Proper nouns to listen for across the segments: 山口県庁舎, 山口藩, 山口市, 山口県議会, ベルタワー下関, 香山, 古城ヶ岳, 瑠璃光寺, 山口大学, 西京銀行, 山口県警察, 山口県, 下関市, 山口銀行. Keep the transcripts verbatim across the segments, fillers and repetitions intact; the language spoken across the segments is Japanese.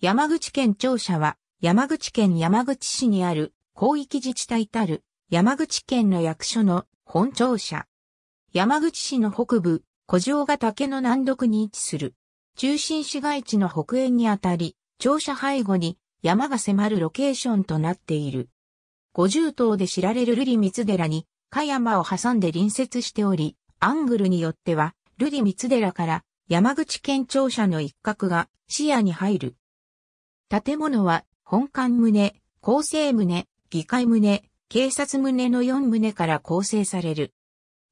山口県庁舎は、山口県山口市にある広域自治体たる山口県の役所の本庁舎。山口市の北部、古城ヶ岳の南麓に位置する。中心市街地の北縁にあたり、庁舎背後に山が迫るロケーションとなっている。五重塔で知られる瑠璃光寺に、香山を挟んで隣接しており、アングルによっては、瑠璃光寺から山口県庁舎の一角が視野に入る。建物は、本館棟、構成棟、議会棟、警察棟のよん棟から構成される。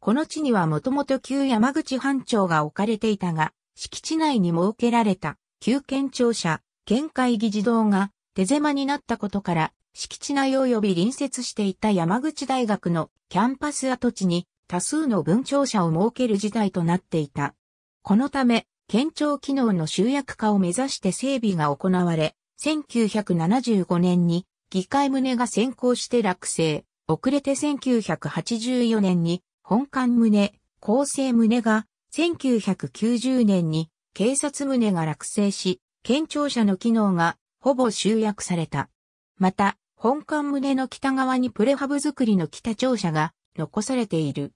この地にはもともと旧山口藩庁が置かれていたが、敷地内に設けられた旧県庁舎、県会議事堂が手狭になったことから、敷地内及び隣接していた山口大学のキャンパス跡地に多数の分庁舎を設ける事態となっていた。このため、県庁機能の集約化を目指して整備が行われ、せんきゅうひゃくななじゅうごねんに議会棟が先行して落成、遅れてせんきゅうひゃくはちじゅうよねんに本館棟、構成棟が、せんきゅうひゃくきゅうじゅうねんに警察棟が落成し、県庁舎の機能がほぼ集約された。また、本館棟の北側にプレハブ作りの北庁舎が残されている。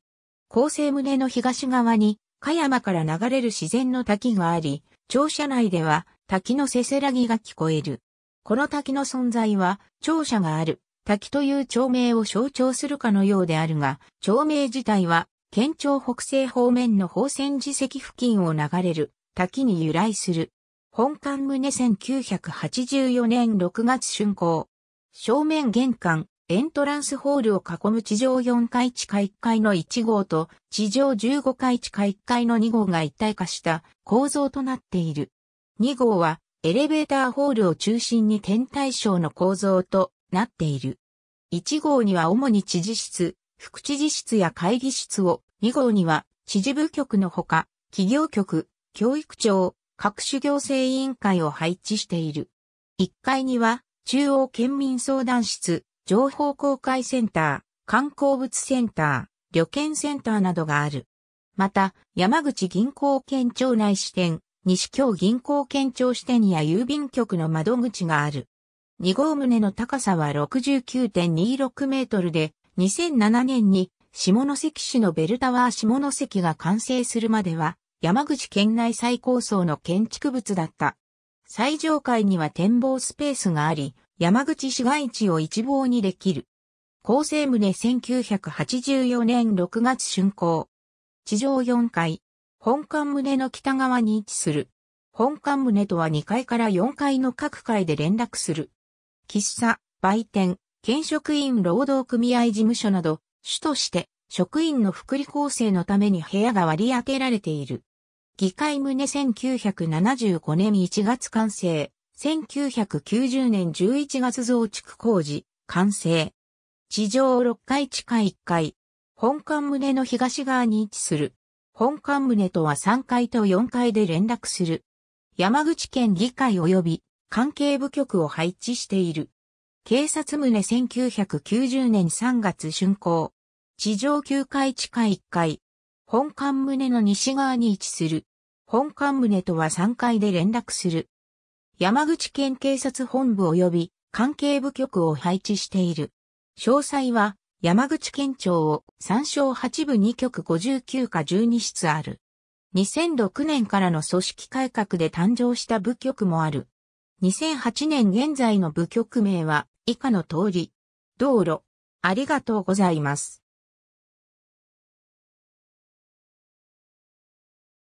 構成棟の東側に、香山から流れる自然の滝があり、庁舎内では滝のせせらぎが聞こえる。この滝の存在は、庁舎がある滝という町名を象徴するかのようであるが、町名自体は、県庁北西方面の宝泉寺跡付近を流れる滝に由来する。本館棟せんきゅうひゃくはちじゅうよねんろくがつ竣工。正面玄関、エントランスホールを囲む地上よんかい地下いっかいのいち号と地上じゅうごかい地下いっかいのに号が一体化した構造となっている。に号はエレベーターホールを中心に天体ショーの構造となっている。いち号には主に知事室、副知事室や会議室を、に号には知事部局のほか、企業局、教育庁、各種行政委員会を配置している。いっかいには中央県民相談室、情報公開センター、観光物センター、旅券センターなどがある。また、山口銀行県庁内支店、西京銀行県庁支店や郵便局の窓口がある。に号棟の高さは ろくじゅうきゅうてんにろくメートルで、にせんななねんに下関市のベルタワー下関が完成するまでは、山口県内最高層の建築物だった。最上階には展望スペースがあり、山口市街地を一望にできる。構成棟せんきゅうひゃくはちじゅうよねんろくがつ竣工。地上よんかい。本館棟の北側に位置する。本館棟とはにかいからよんかいの各階で連絡する。喫茶、売店、県職員労働組合事務所など、主として職員の福利厚生のために部屋が割り当てられている。議会棟せんきゅうひゃくななじゅうごねんいちがつ完成。せんきゅうひゃくきゅうじゅうねんじゅういちがつ増築工事、完成。地上ろっかい地下いっかい。本館棟の東側に位置する。本館棟とはさんかいとよんかいで連絡する。山口県議会及び関係部局を配置している。警察棟せんきゅうひゃくきゅうじゅうねんさんがつ竣工。地上きゅうかい地下いっかい。本館棟の西側に位置する。本館棟とはさんかいで連絡する。山口県警察本部及び関係部局を配置している。詳細は山口県庁を参照はちぶにきょくごじゅうきゅうかじゅうにしつある。にせんろくねんからの組織改革で誕生した部局もある。にせんはちねん現在の部局名は以下の通り。どうろ、ありがとうございます。